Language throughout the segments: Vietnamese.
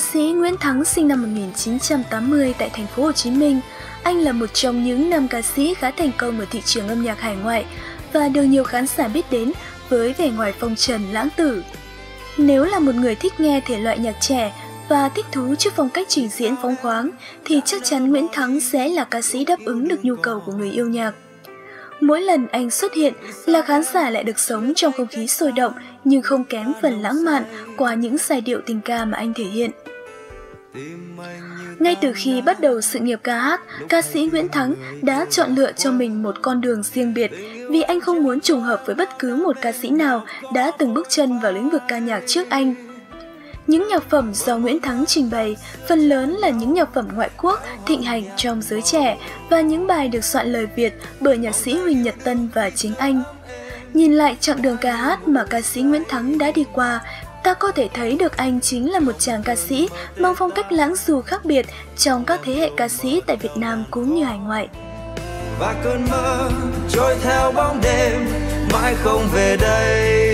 Ca sĩ Nguyễn Thắng sinh năm 1980 tại thành phố Hồ Chí Minh. Anh là một trong những nam ca sĩ khá thành công ở thị trường âm nhạc hải ngoại và được nhiều khán giả biết đến với vẻ ngoài phong trần lãng tử. Nếu là một người thích nghe thể loại nhạc trẻ và thích thú trước phong cách trình diễn phóng khoáng thì chắc chắn Nguyễn Thắng sẽ là ca sĩ đáp ứng được nhu cầu của người yêu nhạc. Mỗi lần anh xuất hiện là khán giả lại được sống trong không khí sôi động nhưng không kém phần lãng mạn qua những giai điệu tình ca mà anh thể hiện. Ngay từ khi bắt đầu sự nghiệp ca hát, ca sĩ Nguyễn Thắng đã chọn lựa cho mình một con đường riêng biệt vì anh không muốn trùng hợp với bất cứ một ca sĩ nào đã từng bước chân vào lĩnh vực ca nhạc trước anh. Những nhạc phẩm do Nguyễn Thắng trình bày phần lớn là những nhạc phẩm ngoại quốc thịnh hành trong giới trẻ và những bài được soạn lời Việt bởi nhạc sĩ Huỳnh Nhật Tân và chính anh. Nhìn lại chặng đường ca hát mà ca sĩ Nguyễn Thắng đã đi qua, ta có thể thấy được anh chính là một chàng ca sĩ mang phong cách lãng du khác biệt trong các thế hệ ca sĩ tại Việt Nam cũng như hải ngoại. Và cơn mơ trôi theo bóng đêm mãi không về đây.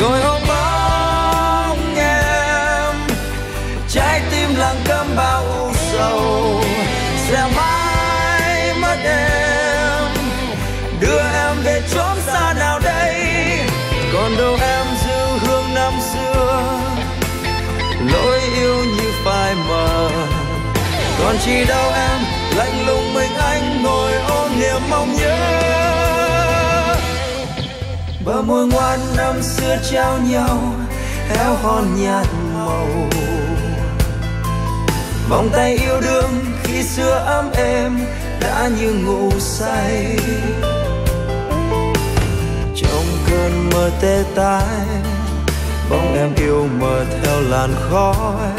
Ngồi ôm bóng em, trái tim lặng câm bao u sầu. Sẽ mãi mất em, đưa em về chốn xa nào đây. Còn đâu em dư hương năm xưa, lối yêu như phai mờ. Còn chỉ đâu em lạnh lùng mình anh ngồi ôm niềm mong nhớ. Bờ môi ngoan năm xưa trao nhau, héo hon nhạt màu. Vòng tay yêu đương khi xưa ấm êm đã như ngủ say. Trong cơn mơ tê tái, bóng em yêu mờ theo làn khói.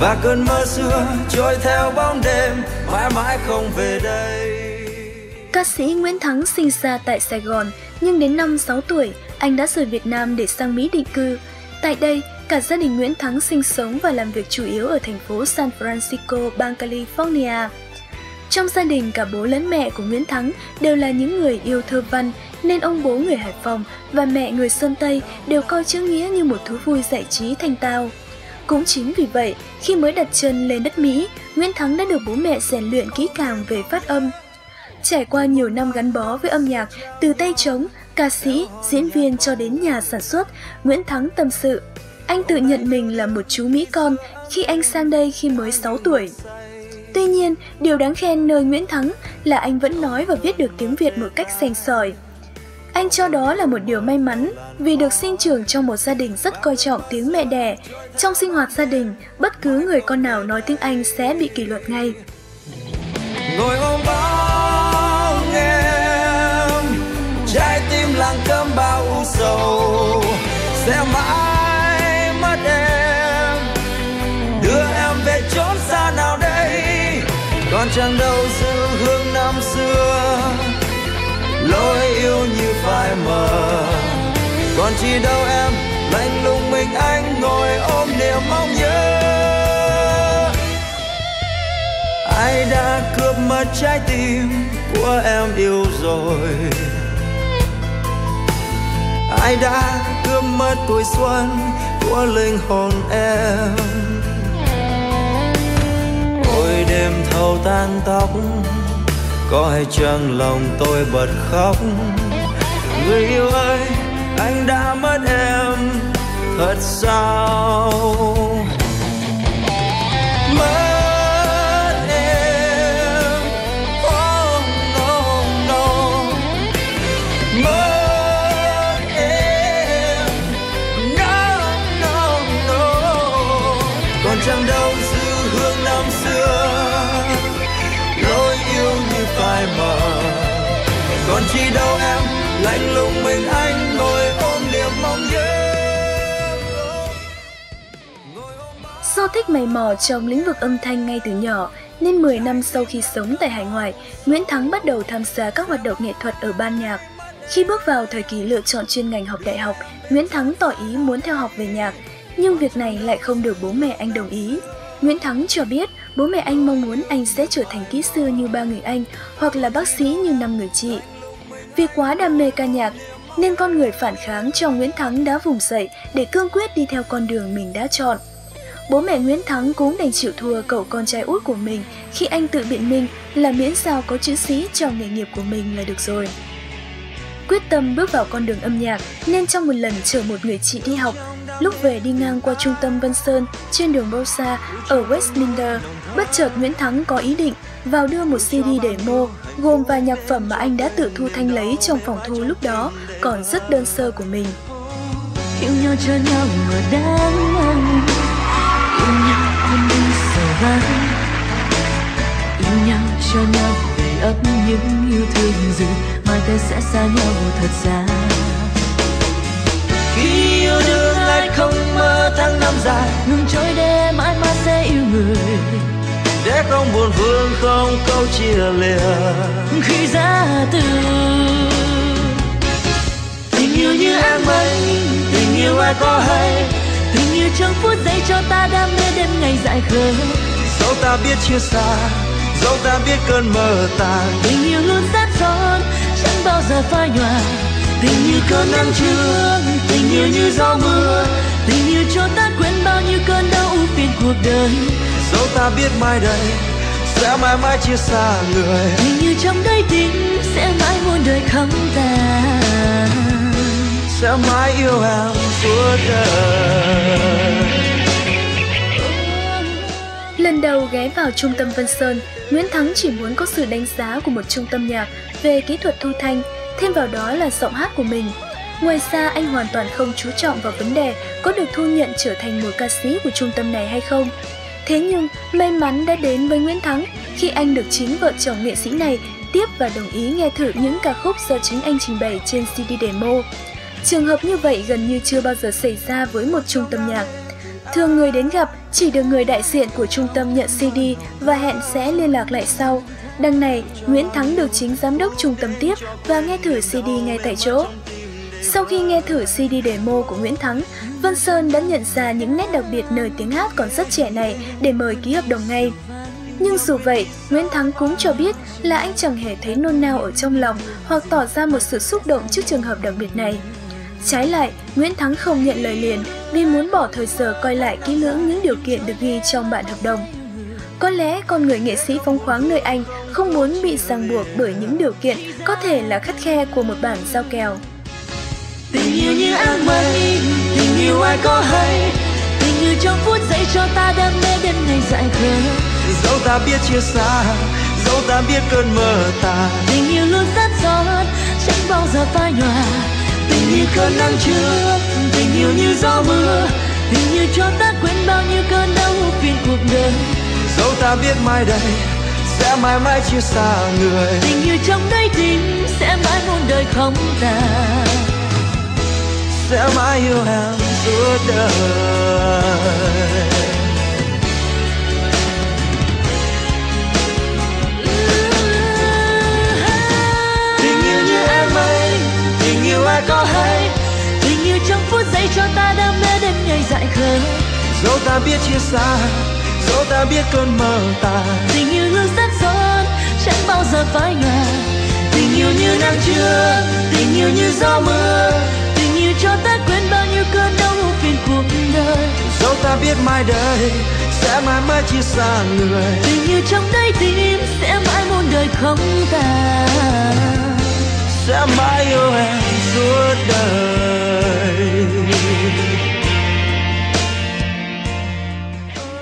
Và cơn mơ xưa trôi theo bóng đêm mãi mãi không về đây. Ca sĩ Nguyễn Thắng sinh ra tại Sài Gòn, nhưng đến năm 6 tuổi, anh đã rời Việt Nam để sang Mỹ định cư. Tại đây, cả gia đình Nguyễn Thắng sinh sống và làm việc chủ yếu ở thành phố San Francisco, bang California. Trong gia đình, cả bố lẫn mẹ của Nguyễn Thắng đều là những người yêu thơ văn, nên ông bố người Hải Phòng và mẹ người Sơn Tây đều coi chữ nghĩa như một thú vui giải trí thanh tao. Cũng chính vì vậy, khi mới đặt chân lên đất Mỹ, Nguyễn Thắng đã được bố mẹ rèn luyện kỹ càng về phát âm. Trải qua nhiều năm gắn bó với âm nhạc, từ tay trống, ca sĩ, diễn viên cho đến nhà sản xuất, Nguyễn Thắng tâm sự. Anh tự nhận mình là một chú Mỹ con khi anh sang đây khi mới 6 tuổi. Tuy nhiên, điều đáng khen nơi Nguyễn Thắng là anh vẫn nói và viết được tiếng Việt một cách sành sỏi. Anh cho đó là một điều may mắn vì được sinh trưởng trong một gia đình rất coi trọng tiếng mẹ đẻ. Trong sinh hoạt gia đình, bất cứ người con nào nói tiếng Anh sẽ bị kỷ luật ngay. Ngồi ôm bóng em, trái tim lặng câm bao u sầu. Sẽ mãi mất em, đưa em về chốn xa nào đây. Còn chẳng đâu dư hương năm xưa, lối yêu như phai mờ. Còn chỉ đâu em lạnh lùng mình anh ngồi ôm niềm mong nhớ. Ai đã cướp mất trái tim của em yêu rồi? Ai đã cướp mất tuổi xuân của linh hồn em? Ôi đêm thâu tan tóc, có hay chăng lòng tôi bật khóc? Người yêu ơi, anh đã mất em, thật sao? Chẳng đâu dư hương năm xưa, lối yêu như phai mờ. Còn chỉ đâu em lạnh lùng mình anh ngồi ôm niềm mong nhớ. Do thích mày mò trong lĩnh vực âm thanh ngay từ nhỏ nên 10 năm sau khi sống tại hải ngoại, Nguyễn Thắng bắt đầu tham gia các hoạt động nghệ thuật ở ban nhạc. Khi bước vào thời kỳ lựa chọn chuyên ngành học đại học, Nguyễn Thắng tỏ ý muốn theo học về nhạc. Nhưng việc này lại không được bố mẹ anh đồng ý. Nguyễn Thắng cho biết bố mẹ anh mong muốn anh sẽ trở thành kỹ sư như ba người anh hoặc là bác sĩ như năm người chị. Vì quá đam mê ca nhạc, nên con người phản kháng trong Nguyễn Thắng đã vùng dậy để cương quyết đi theo con đường mình đã chọn. Bố mẹ Nguyễn Thắng cũng đành chịu thua cậu con trai út của mình khi anh tự biện minh là miễn sao có chữ sĩ trong nghề nghiệp của mình là được rồi. Quyết tâm bước vào con đường âm nhạc nên trong một lần chở một người chị đi học, lúc về đi ngang qua trung tâm Vân Sơn trên đường Bosa ở Westminster, bất chợt Nguyễn Thắng có ý định vào đưa một CD demo gồm vài nhạc phẩm mà anh đã tự thu thanh lấy trong phòng thu lúc đó còn rất đơn sơ của mình. Yêu nhau cho nhau mà đáng mong, yêu nhau quên đi sầu vắng, yêu nhau cho nhau đầy ấp những yêu thương gì mai ta sẽ xa nhau thật xa. Khi yêu đương lại không mơ tháng năm dài, ngừng trôi để mãi mãi sẽ yêu người, để không buồn vương không câu chia lìa khi ra từ. Tình yêu như áng mây, tình yêu ai có hay, tình yêu trong phút giây cho ta đam mê đêm ngày dại khờ. Dẫu ta biết chia xa, dẫu ta biết cơn mơ tàn, tình yêu luôn sát son, chẳng bao giờ phai nhòa. Tình như cơn nắng trưa, tình yêu như gió mưa, tình yêu cho ta quên bao nhiêu cơn đau u phiền cuộc đời. Dẫu ta biết mai đây sẽ mãi mãi chia xa người, tình yêu trong đáy tim sẽ mãi muôn đời không tàn, sẽ mãi yêu em suốt đời. Lần đầu ghé vào trung tâm Vân Sơn, Nguyễn Thắng chỉ muốn có sự đánh giá của một trung tâm nhạc về kỹ thuật thu thanh, thêm vào đó là giọng hát của mình. Ngoài ra anh hoàn toàn không chú trọng vào vấn đề có được thu nhận trở thành một ca sĩ của trung tâm này hay không. Thế nhưng may mắn đã đến với Nguyễn Thắng khi anh được chính vợ chồng nghệ sĩ này tiếp và đồng ý nghe thử những ca khúc do chính anh trình bày trên CD demo. Trường hợp như vậy gần như chưa bao giờ xảy ra với một trung tâm nhạc. Thường người đến gặp chỉ được người đại diện của trung tâm nhận CD và hẹn sẽ liên lạc lại sau. Đằng này, Nguyễn Thắng được chính giám đốc trung tâm tiếp và nghe thử CD ngay tại chỗ. Sau khi nghe thử CD demo của Nguyễn Thắng, Vân Sơn đã nhận ra những nét đặc biệt nơi tiếng hát còn rất trẻ này để mời ký hợp đồng ngay. Nhưng dù vậy, Nguyễn Thắng cũng cho biết là anh chẳng hề thấy nôn nao ở trong lòng hoặc tỏ ra một sự xúc động trước trường hợp đặc biệt này. Trái lại, Nguyễn Thắng không nhận lời liền vì muốn bỏ thời giờ coi lại kỹ lưỡng những điều kiện được ghi trong bản hợp đồng. Có lẽ con người nghệ sĩ phóng khoáng nơi anh không muốn bị ràng buộc bởi những điều kiện có thể là khắt khe của một bản giao kèo. Tình yêu như áng mây, tình yêu ai có hay, tình yêu trong phút giây cho ta đam mê đến ngày dại khờ. Dẫu ta biết chia xa, dẫu ta biết cơn mơ tàn, tình yêu luôn rất giọt, chẳng bao giờ phai nhòa. Tình yêu cơn nắng trưa, tình yêu như gió mưa, tình yêu cho ta quên bao nhiêu cơn đau phiền cuộc đời. Dẫu ta biết mai đây sẽ mãi mãi chia xa người, tình yêu trong đáy tim sẽ mãi muôn đời không tàn, sẽ mãi yêu em suốt đời. Tình yêu như áng mây, tình yêu ai có hay, tình yêu trong phút giây cho ta đam mê đến ngày dại khờ. Dẫu ta biết chia xa, dẫu ta biết cơn mơ tàn, tình yêu luôn rất giọt, chẳng bao giờ phai nhòa. Tình yêu như nắng trưa, tình yêu như gió mưa, tình yêu cho ta quên bao nhiêu cơn đau phiền cuộc đời. Dẫu ta biết mai đây sẽ mãi mãi chia xa người, tình yêu trong đáy tim sẽ mãi muôn đời không tàn, sẽ mãi yêu em suốt đời.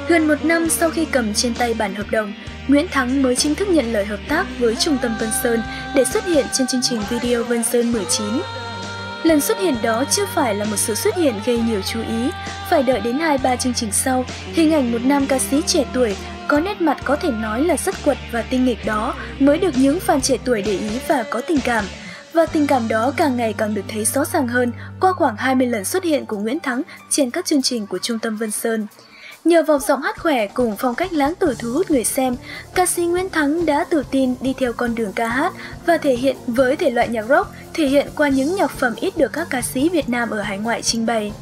Gần một năm sau khi cầm trên tay bản hợp đồng, Nguyễn Thắng mới chính thức nhận lời hợp tác với Trung tâm Vân Sơn để xuất hiện trên chương trình video Vân Sơn 19. Lần xuất hiện đó chưa phải là một sự xuất hiện gây nhiều chú ý, phải đợi đến 2-3 chương trình sau, hình ảnh một nam ca sĩ trẻ tuổi có nét mặt có thể nói là rất quật và tinh nghịch đó mới được những fan trẻ tuổi để ý và có tình cảm. Và tình cảm đó càng ngày càng được thấy rõ ràng hơn qua khoảng 20 lần xuất hiện của Nguyễn Thắng trên các chương trình của Trung tâm Vân Sơn. Nhờ vào giọng hát khỏe cùng phong cách lãng tử thu hút người xem, ca sĩ Nguyễn Thắng đã tự tin đi theo con đường ca hát và thể hiện với thể loại nhạc rock, thể hiện qua những nhạc phẩm ít được các ca sĩ Việt Nam ở hải ngoại trình bày.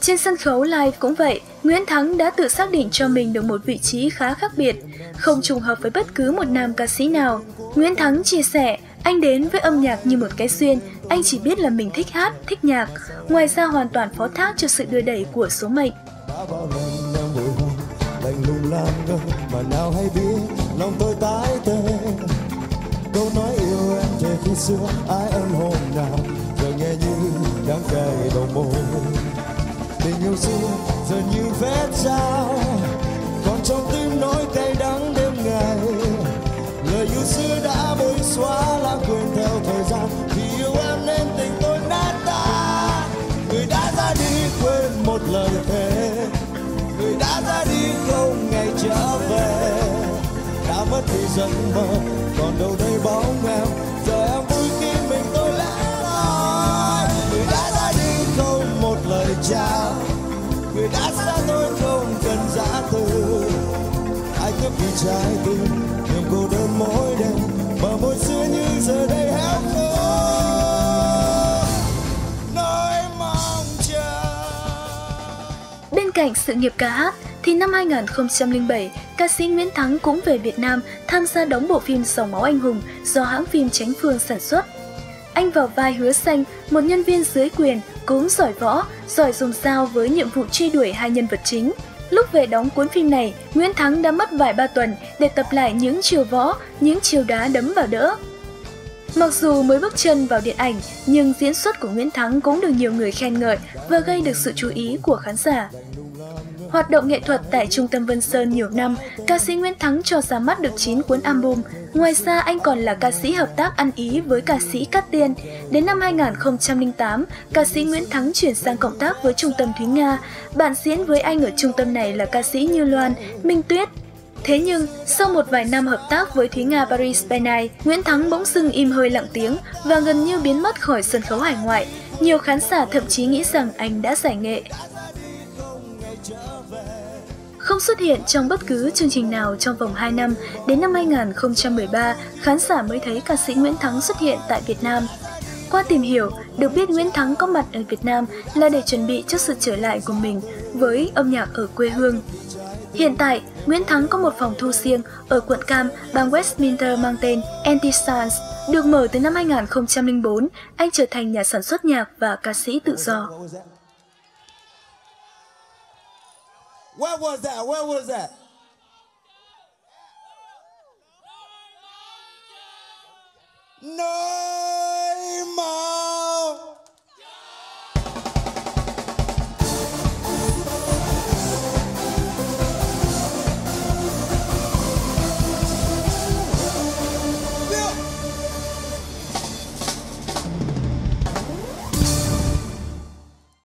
Trên sân khấu live cũng vậy, Nguyễn Thắng đã tự xác định cho mình được một vị trí khá khác biệt, không trùng hợp với bất cứ một nam ca sĩ nào. Nguyễn Thắng chia sẻ, Anh đến với âm nhạc như một cái xuyên, anh chỉ biết là mình thích hát, thích nhạc. Ngoài ra hoàn toàn phó thác cho sự đưa đẩy của số mệnh. Tình yêu xưa dần như vết dao, còn trong tiếng nói cay đắng đêm ngày. Lời yêu xưa đã bôi xóa lãng quên theo thời gian, vì yêu em nên tình tôi nát tan. Người đã ra đi quên một lời thề, người đã ra đi không ngày trở về. Đã mất đi giấc mơ, còn đâu đây bóng em, giờ em vui khi mình tôi lẻ loi. Người đã ra đi không một lời chào, người đã xa tôi không cần giã từ. Anh nhớ vì trái tim niềm cô đơn mỗi đêm, mà môi xưa như giờ đây héo khô nỗi mong chờ. Bên cạnh sự nghiệp ca hát thì năm 2007, ca sĩ Nguyễn Thắng cũng về Việt Nam tham gia đóng bộ phim Dòng Máu Anh Hùng do hãng phim Chánh Phương sản xuất. Anh vào vai Hứa Xanh, một nhân viên dưới quyền, cũng giỏi võ, giỏi dùng dao với nhiệm vụ truy đuổi hai nhân vật chính. Lúc về đóng cuốn phim này, Nguyễn Thắng đã mất vài ba tuần để tập lại những chiều võ, những chiều đá đấm vào đỡ. Mặc dù mới bước chân vào điện ảnh, nhưng diễn xuất của Nguyễn Thắng cũng được nhiều người khen ngợi và gây được sự chú ý của khán giả. Hoạt động nghệ thuật tại trung tâm Vân Sơn nhiều năm, ca sĩ Nguyễn Thắng cho ra mắt được 9 cuốn album. Ngoài ra, anh còn là ca sĩ hợp tác ăn ý với ca sĩ Cát Tiên. Đến năm 2008, ca sĩ Nguyễn Thắng chuyển sang cộng tác với trung tâm Thúy Nga. Bạn diễn với anh ở trung tâm này là ca sĩ Như Loan, Minh Tuyết. Thế nhưng, sau một vài năm hợp tác với Thúy Nga Paris by Night, Nguyễn Thắng bỗng dưng im hơi lặng tiếng và gần như biến mất khỏi sân khấu hải ngoại. Nhiều khán giả thậm chí nghĩ rằng anh đã giải nghệ. Không xuất hiện trong bất cứ chương trình nào trong vòng 2 năm, đến năm 2013, khán giả mới thấy ca sĩ Nguyễn Thắng xuất hiện tại Việt Nam. Qua tìm hiểu, được biết Nguyễn Thắng có mặt ở Việt Nam là để chuẩn bị cho sự trở lại của mình với âm nhạc ở quê hương. Hiện tại, Nguyễn Thắng có một phòng thu riêng ở quận Cam, bang Westminster mang tên Antisans. Được mở từ năm 2004, anh trở thành nhà sản xuất nhạc và ca sĩ tự do. Where was that? Where was that? No!